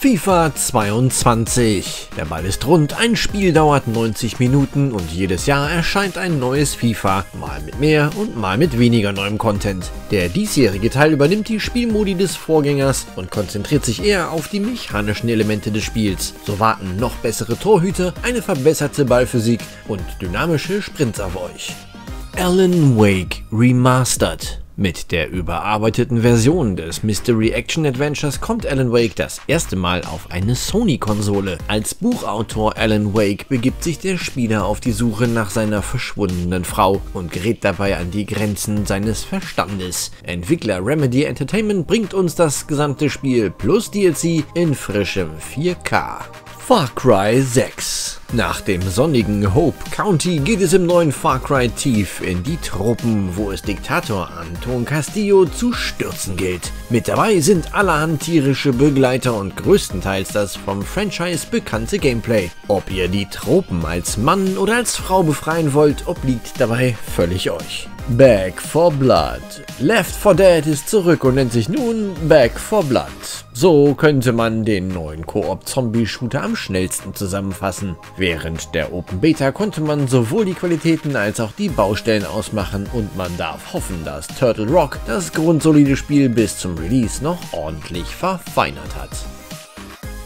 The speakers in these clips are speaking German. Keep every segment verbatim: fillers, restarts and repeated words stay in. FIFA zweiundzwanzig. Der Ball ist rund, ein Spiel dauert neunzig Minuten und jedes Jahr erscheint ein neues FIFA, mal mit mehr und mal mit weniger neuem Content. Der diesjährige Teil übernimmt die Spielmodi des Vorgängers und konzentriert sich eher auf die mechanischen Elemente des Spiels. So warten noch bessere Torhüter, eine verbesserte Ballphysik und dynamische Sprints auf euch. Alan Wake Remastered. Mit der überarbeiteten Version des Mystery Action Adventures kommt Alan Wake das erste Mal auf eine Sony-Konsole. Als Buchautor Alan Wake begibt sich der Spieler auf die Suche nach seiner verschwundenen Frau und gerät dabei an die Grenzen seines Verstandes. Entwickler Remedy Entertainment bringt uns das gesamte Spiel plus D L C in frischem vier K. Far Cry sechs. Nach dem sonnigen Hope County geht es im neuen Far Cry tief in die Tropen, wo es Diktator Anton Castillo zu stürzen gilt. Mit dabei sind allerhand tierische Begleiter und größtenteils das vom Franchise bekannte Gameplay. Ob ihr die Tropen als Mann oder als Frau befreien wollt, obliegt dabei völlig euch. Back four Blood. Left four Dead ist zurück und nennt sich nun Back four Blood. So könnte man den neuen Koop-Zombie-Shooter am schnellsten zusammenfassen. Während der Open Beta konnte man sowohl die Qualitäten als auch die Baustellen ausmachen und man darf hoffen, dass Turtle Rock das grundsolide Spiel bis zum Release noch ordentlich verfeinert hat.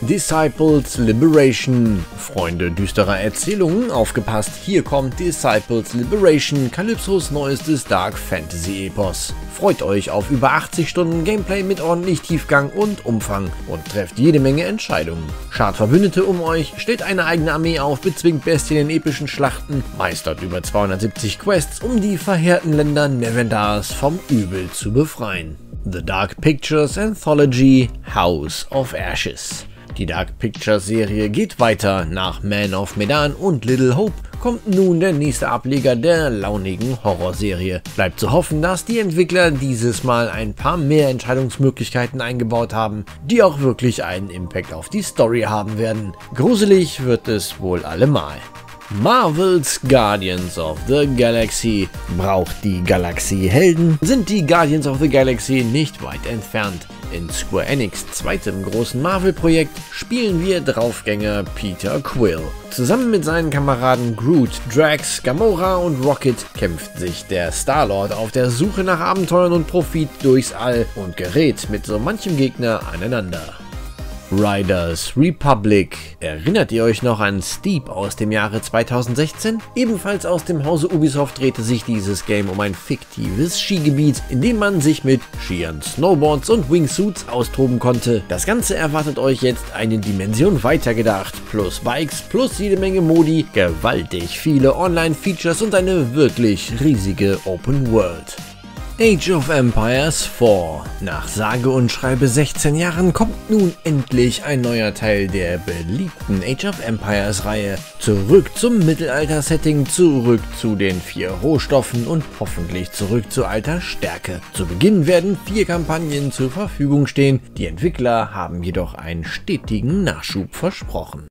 Disciples Liberation. Freunde düsterer Erzählungen, aufgepasst, hier kommt Disciples Liberation, Kalypsos neuestes Dark Fantasy Epos. Freut euch auf über achtzig Stunden Gameplay mit ordentlich Tiefgang und Umfang und trefft jede Menge Entscheidungen. Schart Verbündete um euch, stellt eine eigene Armee auf, bezwingt Bestien in epischen Schlachten, meistert über zweihundertsiebzig Quests, um die verheerten Länder Nevendars vom Übel zu befreien. The Dark Pictures Anthology: House of Ashes. Die Dark Pictures Serie geht weiter. Nach Man of Medan und Little Hope kommt nun der nächste Ableger der launigen Horrorserie. Bleibt zu hoffen, dass die Entwickler dieses Mal ein paar mehr Entscheidungsmöglichkeiten eingebaut haben, die auch wirklich einen Impact auf die Story haben werden. Gruselig wird es wohl allemal. Marvel's Guardians of the Galaxy. Braucht die Galaxie Helden? Sind die Guardians of the Galaxy nicht weit entfernt? In Square Enix zweitem großen Marvel-Projekt spielen wir Draufgänger Peter Quill. Zusammen mit seinen Kameraden Groot, Drax, Gamora und Rocket kämpft sich der Star-Lord auf der Suche nach Abenteuern und Profit durchs All und gerät mit so manchem Gegner aneinander. Riders Republic. Erinnert ihr euch noch an Steep aus dem Jahre zweitausendsechzehn? Ebenfalls aus dem Hause Ubisoft drehte sich dieses Game um ein fiktives Skigebiet, in dem man sich mit Skiern, Snowboards und Wingsuits austoben konnte. Das Ganze erwartet euch jetzt eine Dimension weitergedacht, plus Bikes, plus jede Menge Modi, gewaltig viele Online-Features und eine wirklich riesige Open World. Age of Empires vier. Nach sage und schreibe sechzehn Jahren kommt nun endlich ein neuer Teil der beliebten Age of Empires Reihe. Zurück zum Mittelalter-Setting, zurück zu den vier Rohstoffen und hoffentlich zurück zu alter Stärke. Zu Beginn werden vier Kampagnen zur Verfügung stehen, die Entwickler haben jedoch einen stetigen Nachschub versprochen.